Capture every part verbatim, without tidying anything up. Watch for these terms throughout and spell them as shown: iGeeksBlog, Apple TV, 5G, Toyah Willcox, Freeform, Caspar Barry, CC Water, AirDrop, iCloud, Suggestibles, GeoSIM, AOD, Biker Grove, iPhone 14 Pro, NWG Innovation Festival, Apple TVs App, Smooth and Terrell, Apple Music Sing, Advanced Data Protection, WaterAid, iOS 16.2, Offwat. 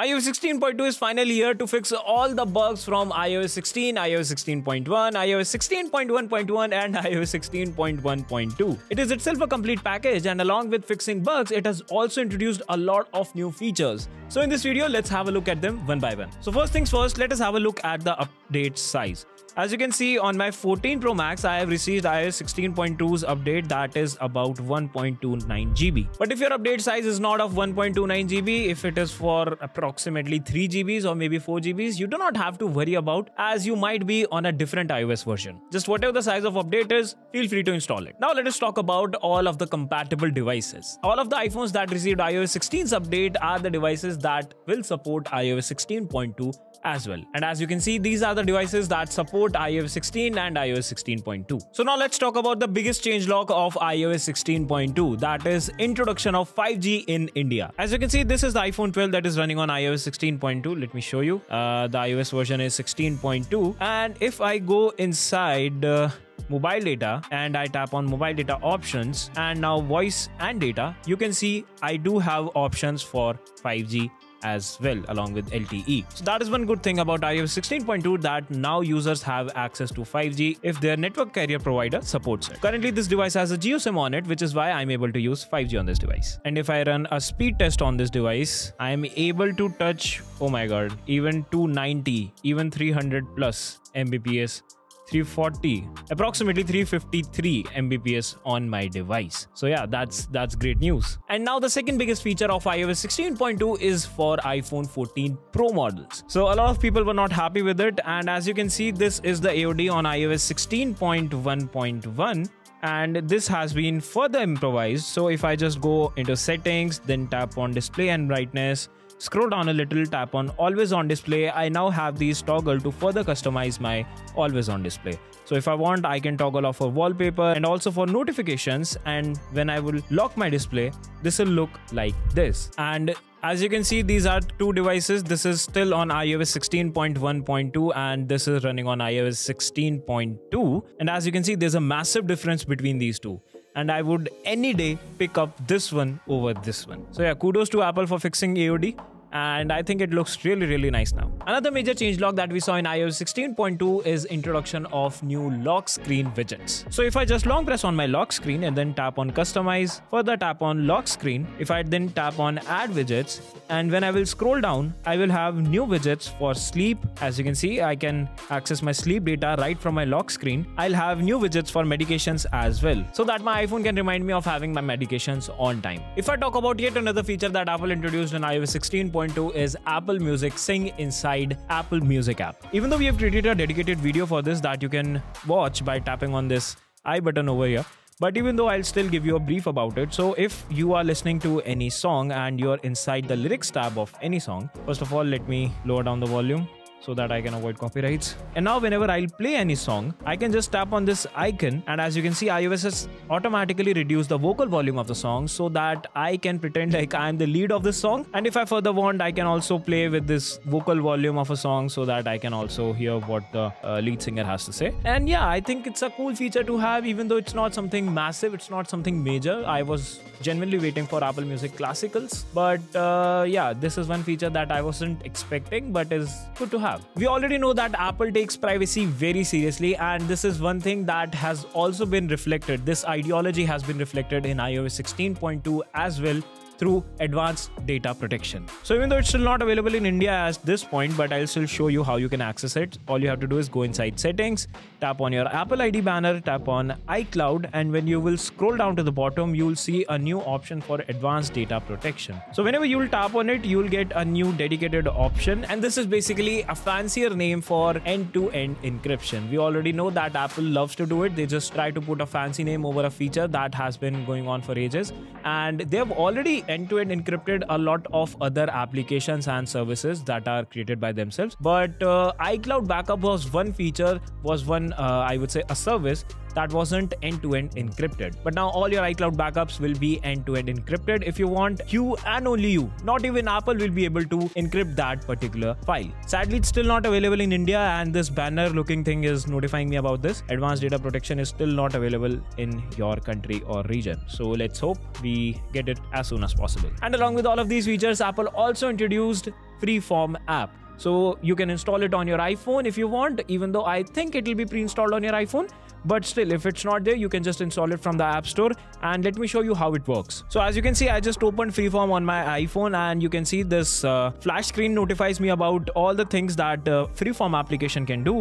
iOS sixteen point two is finally here to fix all the bugs from iOS sixteen, iOS sixteen point one, iOS sixteen point one point one and iOS sixteen point one point two. It is itself a complete package, and along with fixing bugs, it has also introduced a lot of new features. So in this video, let's have a look at them one by one. So first things first, let us have a look at the update size. As you can see, on my fourteen Pro Max, I have received iOS sixteen point two's update that is about one point two nine gigabytes. But if your update size is not of one point two nine gigabytes, if it is for approximately three gigabytes or maybe four gigabytes, you do not have to worry about, as you might be on a different iOS version. Just whatever the size of update is, feel free to install it. Now let us talk about all of the compatible devices. All of the iPhones that received iOS sixteen's update are the devices that will support iOS sixteen point two as well. And as you can see, these are the devices that support iOS sixteen and iOS sixteen point two. So now let's talk about the biggest changelog of iOS sixteen point two, that is introduction of five G in India. As you can see, this is the iPhone twelve that is running on iOS sixteen point two. Let me show you. Uh, the iOS version is sixteen point two, and if I go inside uh, mobile data and I tap on mobile data options and now voice and data, you can see I do have options for five G as well, along with L T E. So that is one good thing about iOS sixteen point two, that now users have access to five G if their network carrier provider supports it. Currently, this device has a GeoSIM on it, which is why I'm able to use five G on this device. And if I run a speed test on this device, I'm able to touch, oh my god, even two ninety, even three hundred plus megabits per second. three forty, approximately three fifty-three megabits per second on my device. So yeah, that's that's great news. And now the second biggest feature of iOS sixteen point two is for iPhone fourteen Pro models. So a lot of people were not happy with it, and as you can see, this is the A O D on iOS sixteen point one point one. And this has been further improvised. So if I just go into settings, then tap on display and brightness, scroll down a little, tap on always on display, I now have these toggle to further customize my always on display. So if I want, I can toggle off for wallpaper and also for notifications, and when I will lock my display, this will look like this. And as you can see, these are two devices. This is still on iOS sixteen point one point two and this is running on iOS sixteen point two, and as you can see, there's a massive difference between these two, and I would any day pick up this one over this one. So yeah, kudos to Apple for fixing A O D, and I think it looks really, really nice now. Another major changelog that we saw in iOS sixteen point two is introduction of new lock screen widgets. So if I just long press on my lock screen and then tap on customize, further tap on lock screen, if I then tap on add widgets, and when I will scroll down, I will have new widgets for sleep. As you can see, I can access my sleep data right from my lock screen. I'll have new widgets for medications as well, so that my iPhone can remind me of having my medications on time. If I talk about yet another feature that Apple introduced in iOS sixteen point two, is Apple Music Sing inside Apple Music app. Even though we have created a dedicated video for this that you can watch by tapping on this I button over here, but even though I'll still give you a brief about it. So if you are listening to any song and you're inside the lyrics tab of any song, first of all, let me lower down the volume so that I can avoid copyrights. And now whenever I'll play any song, I can just tap on this icon, and as you can see, iOS has automatically reduced the vocal volume of the song so that I can pretend like I'm the lead of the song. And if I further want, I can also play with this vocal volume of a song so that I can also hear what the uh, lead singer has to say. And yeah, I think it's a cool feature to have, even though it's not something massive, it's not something major. I was genuinely waiting for Apple Music Classicals, but uh, yeah, this is one feature that I wasn't expecting, but is good to have. We already know that Apple takes privacy very seriously, and this is one thing that has also been reflected. This ideology has been reflected in iOS sixteen point two as well, through advanced data protection. So even though it's still not available in India at this point, but I'll still show you how you can access it. All you have to do is go inside settings, tap on your Apple I D banner, tap on iCloud, and when you will scroll down to the bottom, you'll see a new option for advanced data protection. So whenever you'll tap on it, you'll get a new dedicated option, and this is basically a fancier name for end-to-end encryption. We already know that Apple loves to do it. They just try to put a fancy name over a feature that has been going on for ages, and they've already end-to-end encrypted a lot of other applications and services that are created by themselves. But uh, iCloud backup was one feature, was one, uh, I would say, a service that wasn't end-to-end encrypted. But now all your iCloud backups will be end-to-end encrypted. If you want, you and only you, not even Apple, will be able to encrypt that particular file. Sadly, it's still not available in India, and this banner looking thing is notifying me about this. Advanced data protection is still not available in your country or region. So let's hope we get it as soon as possible. possible. And along with all of these features, Apple also introduced Freeform app. So you can install it on your iPhone if you want, even though I think it will be pre-installed on your iPhone. But still, if it's not there, you can just install it from the App Store. And let me show you how it works. So as you can see, I just opened Freeform on my iPhone, and you can see this uh, flash screen notifies me about all the things that uh, Freeform application can do.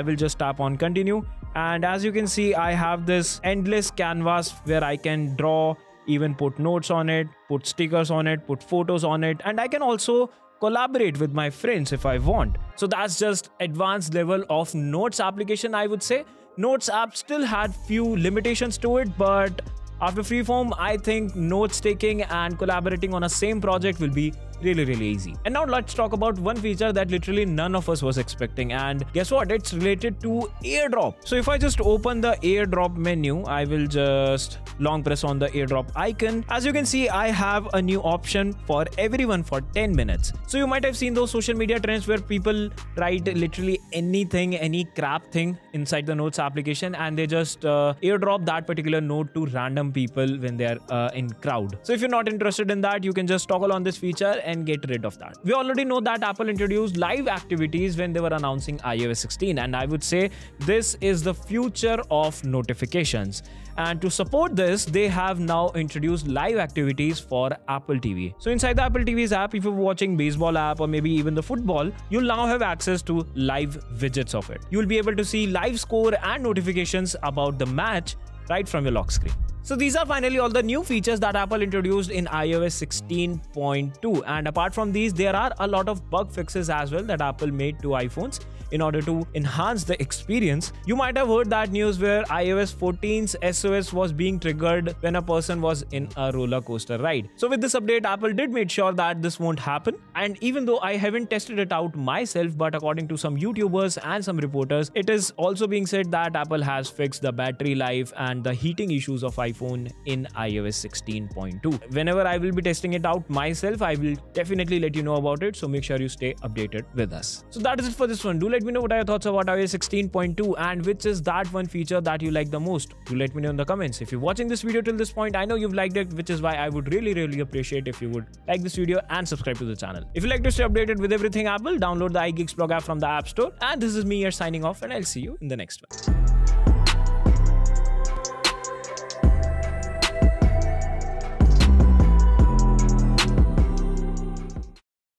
I will just tap on continue. And as you can see, I have this endless canvas where I can draw, even put notes on it, put stickers on it, put photos on it. And I can also collaborate with my friends if I want. So that's just advanced level of Notes application, I would say. Notes app still had few limitations to it, but after Freeform, I think notes taking and collaborating on a same project will be really, really easy. And now let's talk about one feature that literally none of us was expecting. And guess what? It's related to AirDrop. So if I just open the AirDrop menu, I will just long press on the AirDrop icon. As you can see, I have a new option for everyone for ten minutes. So you might have seen those social media trends where people write literally anything, any crap thing inside the Notes application, and they just uh, AirDrop that particular note to random people when they're uh, in crowd. So if you're not interested in that, you can just toggle on this feature and get rid of that. We already know that Apple introduced live activities when they were announcing i O S sixteen, and I would say this is the future of notifications. And to support this, they have now introduced live activities for Apple T V. So inside the Apple T V's app, if you're watching baseball app or maybe even the football, you'll now have access to live widgets of it. You'll be able to see live score and notifications about the match right from your lock screen. So these are finally all the new features that Apple introduced in i O S sixteen point two. And apart from these, there are a lot of bug fixes as well that Apple made to iPhones in order to enhance the experience. You might have heard that news where i O S fourteen's S O S was being triggered when a person was in a roller coaster ride. So with this update, Apple did make sure that this won't happen. And even though I haven't tested it out myself, but according to some YouTubers and some reporters, it is also being said that Apple has fixed the battery life and the heating issues of iPhone phone in i O S sixteen point two. Whenever I will be testing it out myself, I will definitely let you know about it. So make sure you stay updated with us. So that is it for this one. Do let me know what are your thoughts about i O S sixteen point two and which is that one feature that you like the most. Do let me know in the comments. If you're watching this video till this point, I know you've liked it, which is why I would really, really appreciate if you would like this video and subscribe to the channel. If you like to stay updated with everything Apple, download the iGeeksBlog app from the App Store. And this is me here signing off, and I'll see you in the next one.